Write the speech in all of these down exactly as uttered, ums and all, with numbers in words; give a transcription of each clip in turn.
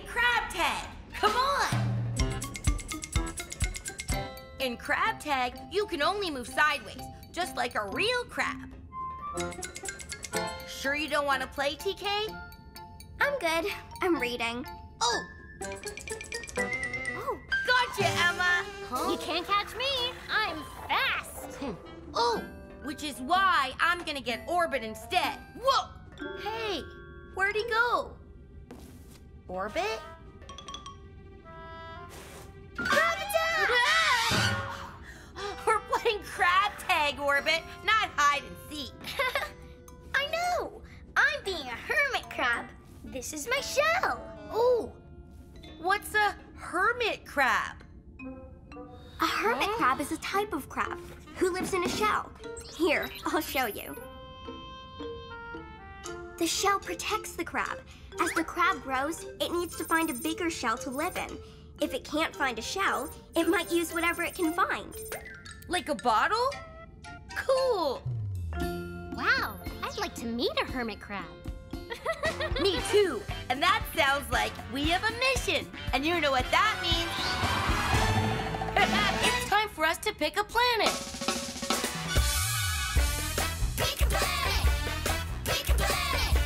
playing crab tag. Come on! In crab tag, you can only move sideways, just like a real crab. Sure you don't want to play, T K? I'm good. I'm reading. Oh! Oh! Gotcha, Emma! Huh? You can't catch me. I'm fast. Oh! Which is why I'm gonna get Orbit instead. Whoa! Hey, where'd he go? Orbit? Crab attack! We're playing crab tag, Orbit, not hide and seek. I know. I'm being a hermit crab. This is my shell. Ooh. What's a hermit crab? A hermit oh. crab is a type of crab who lives in a shell. Here, I'll show you. The shell protects the crab. As the crab grows, it needs to find a bigger shell to live in. If it can't find a shell, it might use whatever it can find. Like a bottle? Cool! Wow, I'd like to meet a hermit crab. Me too, and that sounds like we have a mission, and you know what that means. It's time for us to pick a planet. Pick a planet! Pick a planet!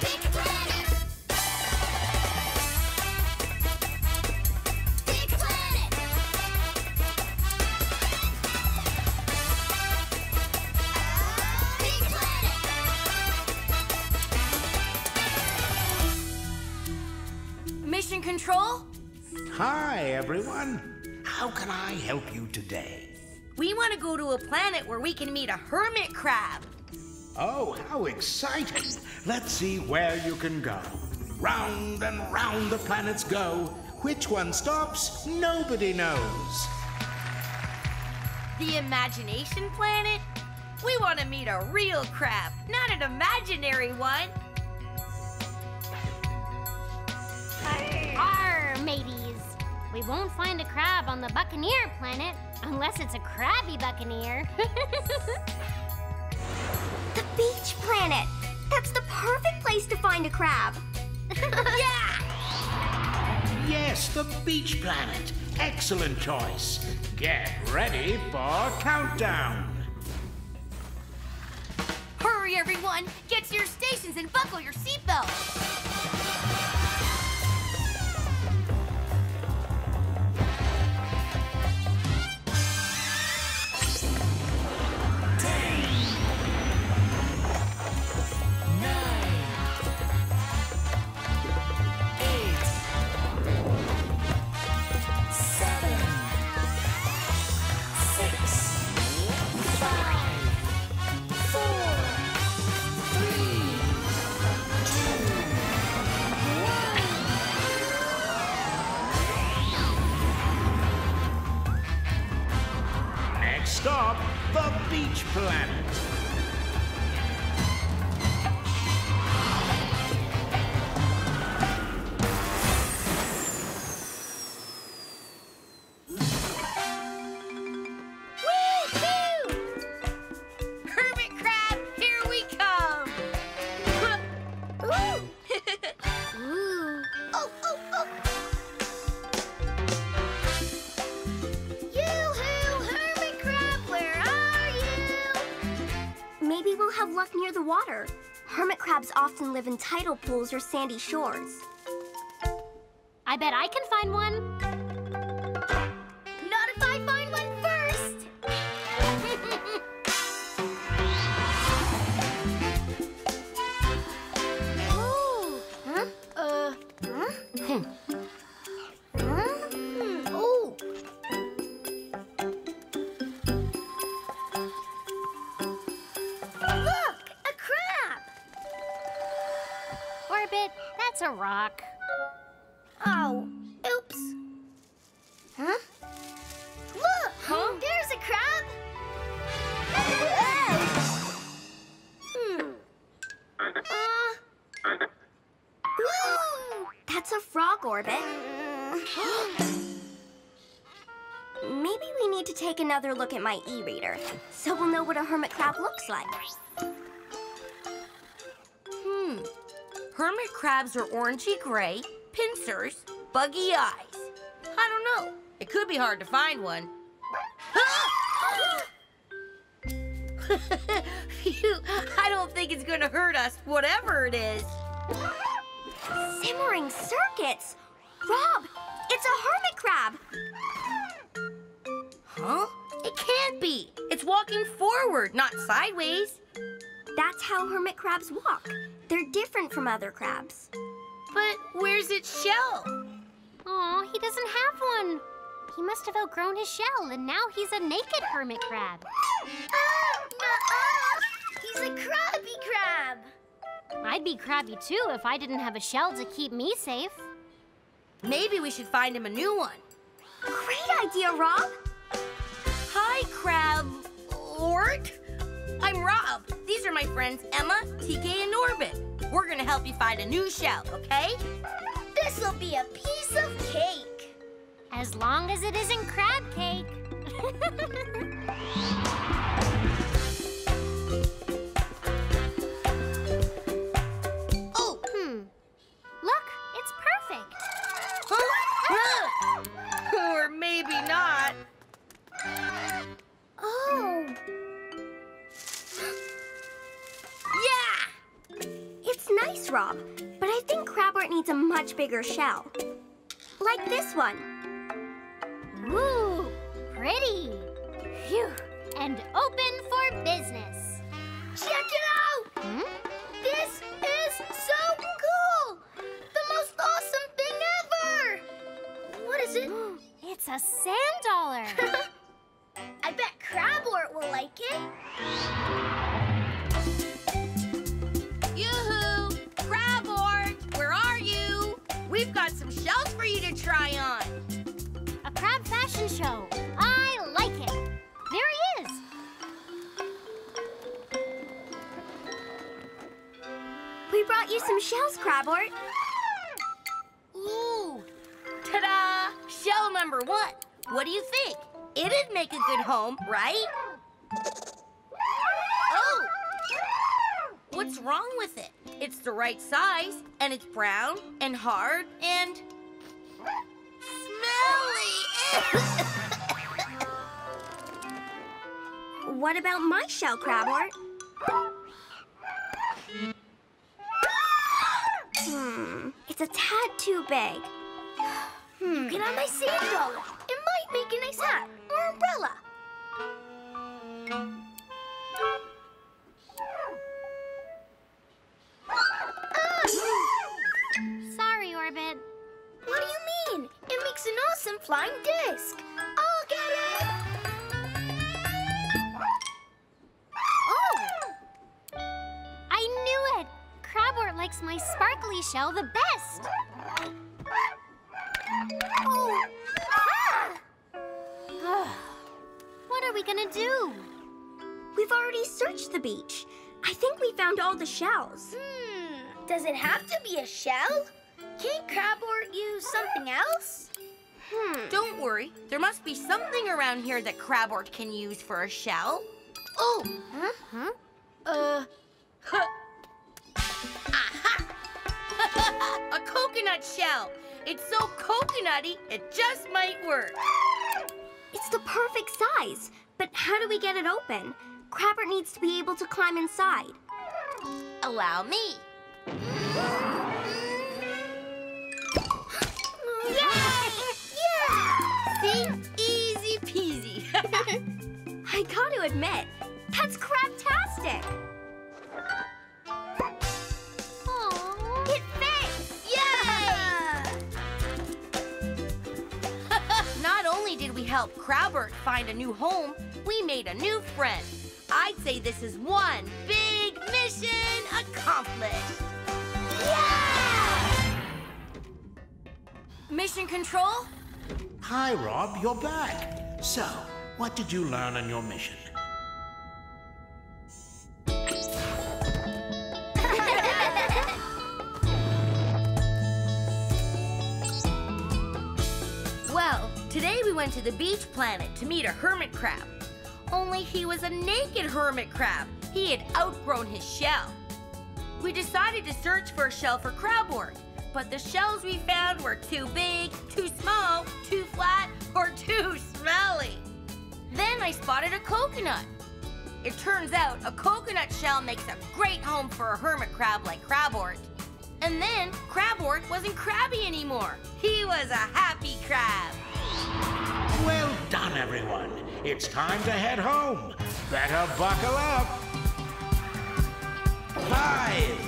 Pick a planet! Pick a planet! Pick a planet! Mission Control? Hi, everyone. How can I help you today? We want to go to a planet where we can meet a hermit crab. Oh, how exciting! Let's see where you can go. Round and round the planets go. Which one stops? Nobody knows. The imagination planet? We want to meet a real crab, not an imaginary one. Arr, mateys. We won't find a crab on the Buccaneer planet, unless it's a crabby Buccaneer. The Beach Planet! That's the perfect place to find a crab! Yeah! Yes, the Beach Planet! Excellent choice! Get ready for countdown! Hurry, everyone! Get to your stations and buckle your seatbelts! Stop the Beach Planet. Woo-hoo! Hermit crab, here we come. Ooh. Ooh. Oh, oh, oh. Have luck near the water. Hermit crabs often live in tidal pools or sandy shores. I bet I can find one. Not if I find one first. Oh. Huh? Uh. Huh? Hmm. Huh? Hmm. Oh. That's a rock. Oh, oops. Huh? Look! Huh? There's a crab! Hmm. Uh. Whoa! That's a frog, Orbit. Maybe we need to take another look at my e-reader, so we'll know what a hermit crab looks like. Hermit crabs are orangey gray, pincers, buggy eyes. I don't know. It could be hard to find one. Phew, I don't think it's gonna hurt us, whatever it is. Simmering circuits? Rob, it's a hermit crab. Huh? It can't be. It's walking forward, not sideways. That's how hermit crabs walk. They're different from other crabs. But where's its shell? Aw, he doesn't have one. He must have outgrown his shell, and now he's a naked hermit crab. Oh, uh-oh. He's a crabby crab. I'd be crabby, too, if I didn't have a shell to keep me safe. Maybe we should find him a new one. Great idea, Rob. Hi, Crab... Ort. I'm Rob. These are my friends Emma, T K, and Orbit. We're gonna help you find a new shell, okay? This'll be a piece of cake. As long as it isn't crab cake. Oh! Hmm. Look, it's perfect. Huh? Or maybe not. Oh. Yeah! It's nice, Rob, but I think Crabwort needs a much bigger shell. Like this one. Ooh, pretty. Phew. And open for business. Check it out! Hmm? This is so cool! The most awesome thing ever! What is it? It's a sand dollar. I bet Crabwort will like it. Yoo-hoo! Crabwort, where are you? We've got some shells for you to try on. A crab fashion show. I like it. There he is. We brought you some shells, Crabwort. Ooh! Ta-da! Shell number one. What do you think? It'd make a good home, right? Oh! What's wrong with it? It's the right size, and it's brown, and hard, and... smelly! What about my shell, Crabwort? Hmm, it's a tad too big. Hmm. Get on my sand dollar. It might make a nice hat. Or umbrella. Sorry, Orbit. What do you mean? It makes an awesome flying disc. I'll get it! Oh! I knew it! Crabwort likes my sparkly shell the best. Oh! Ah! What are we gonna do? We've already searched the beach. I think we found all the shells. Hmm. Does it have to be a shell? Can't Crabwort use something else? Hmm. Don't worry. There must be something around here that Crabwort can use for a shell. Oh! Huh? Huh? Uh. Huh. Aha! A coconut shell! It's so coconutty, it just might work. It's the perfect size, but how do we get it open? Crabwort needs to be able to climb inside. Allow me. Yay! Yeah! See? Easy peasy. I gotta admit, that's crabtastic. Help Crabwort find a new home, we made a new friend. I'd say this is one big mission accomplished. Yeah! Mission Control? Hi, Rob, you're back. So, what did you learn on your mission? Today we went to the Beach Planet to meet a hermit crab. Only he was a naked hermit crab. He had outgrown his shell. We decided to search for a shell for Crabwort. but the shells we found were too big, too small, too flat, or too smelly. Then I spotted a coconut. It turns out a coconut shell makes a great home for a hermit crab like Crabort. And then Crabort wasn't crabby anymore. He was a happy crab. Well done, everyone. It's time to head home. Better buckle up. Five.